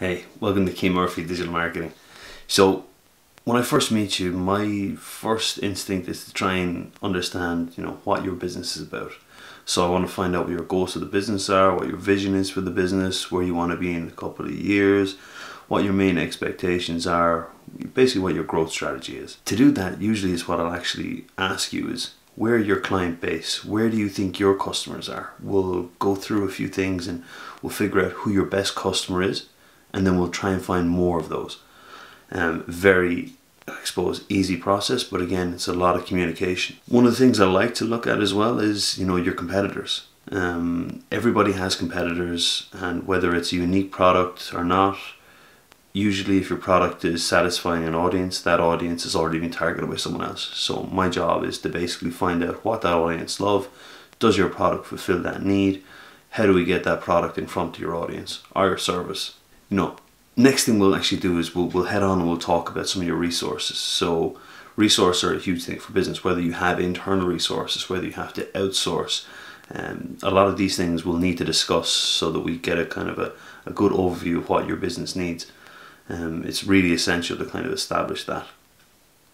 Hey, welcome to Cian Murphy Digital Marketing. So when I first meet you, my first instinct is to try and understand, you know, what your business is about. So I want to find out what your goals for the business are, what your vision is for the business, where you want to be in a couple of years, what your main expectations are, basically what your growth strategy is. To do that, usually is what I'll actually ask you is, where are your client base? Where do you think your customers are? We'll go through a few things and we'll figure out who your best customer is. And then we'll try and find more of those. Very, I suppose, easy process, but again, it's a lot of communication. One of the things I like to look at as well is, you know, your competitors. Everybody has competitors, and whether it's a unique product or not, usually if your product is satisfying an audience, that audience has already been targeted by someone else. So my job is to basically find out what that audience love. Does your product fulfill that need? How do we get that product in front of your audience or your service? No. Next thing we'll actually do is we'll head on and we'll talk about some of your resources. So resources are a huge thing for business, whether you have internal resources, whether you have to outsource. A lot of these things we'll need to discuss so that we get a kind of a good overview of what your business needs. It's really essential to kind of establish that.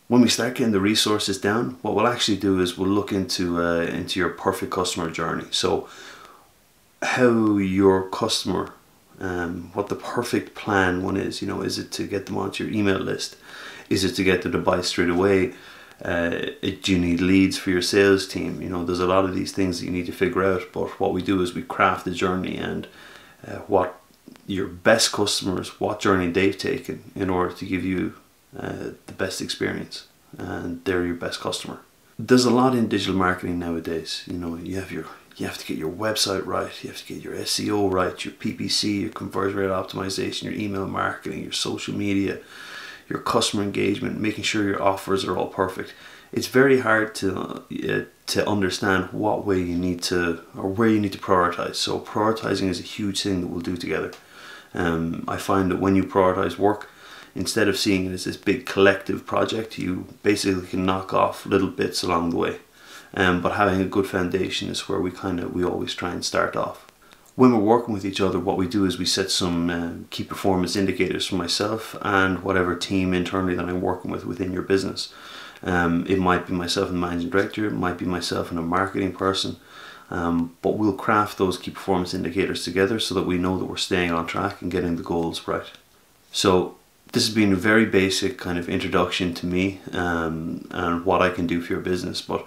When we start getting the resources down, what we'll actually do is we'll look into your perfect customer journey. So how your customer what the perfect plan one is, you know, is it to get them onto your email list? Is it to get them to buy straight away? Do you need leads for your sales team? You know, there's a lot of these things that you need to figure out, but what we do is we craft the journey and what your best customers, what journey they've taken in order to give you the best experience, and they're your best customer. There's a lot in digital marketing nowadays. You know, you have to get your website right, you have to get your SEO right, your PPC, your conversion rate optimization, your email marketing, your social media, your customer engagement, making sure your offers are all perfect. It's very hard to understand what way you need to, or where you need to prioritize. So prioritizing is a huge thing that we'll do together. I find that when you prioritize work, instead of seeing it as this big collective project, you basically can knock off little bits along the way. But having a good foundation is where we always try and start off. When we're working with each other, what we do is we set some key performance indicators for myself and whatever team internally that I'm working with within your business. It might be myself and the managing director, it might be myself and a marketing person, but we'll craft those key performance indicators together so that we know that we're staying on track and getting the goals right. So this has been a very basic kind of introduction to me and what I can do for your business, but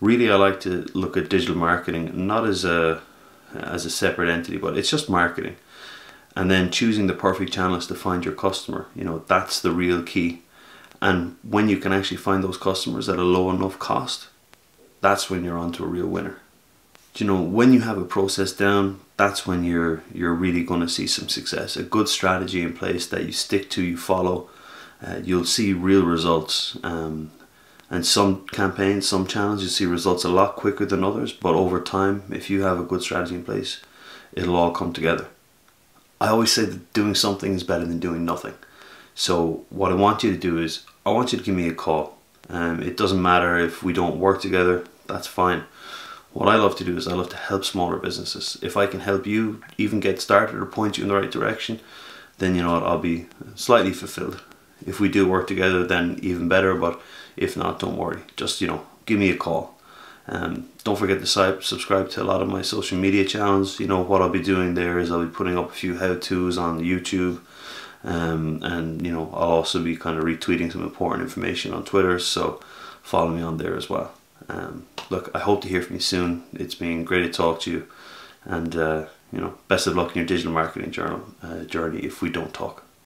really, I like to look at digital marketing not as a separate entity, but it's just marketing. And then choosing the perfect channels to find your customer, you know, that's the real key. And when you can actually find those customers at a low enough cost, that's when you're onto a real winner. You know, when you have a process down, that's when you're really going to see some success. A good strategy in place that you stick to, you follow, you'll see real results. And some campaigns, some channels, you see results a lot quicker than others, but over time, if you have a good strategy in place, it'll all come together. I always say that doing something is better than doing nothing. So what I want you to do is, I want you to give me a call. It doesn't matter if we don't work together, that's fine. What I love to do is I love to help smaller businesses. If I can help you even get started or point you in the right direction, then you know what, I'll be slightly fulfilled. If we do work together, then even better, but if not, don't worry. Just, you know, give me a call. Don't forget to subscribe to a lot of my social media channels. You know, what I'll be doing there is I'll be putting up a few how-tos on YouTube. And, you know, I'll also be kind of retweeting some important information on Twitter. So follow me on there as well. Look, I hope to hear from you soon. It's been great to talk to you. And, you know, best of luck in your digital marketing journey if we don't talk.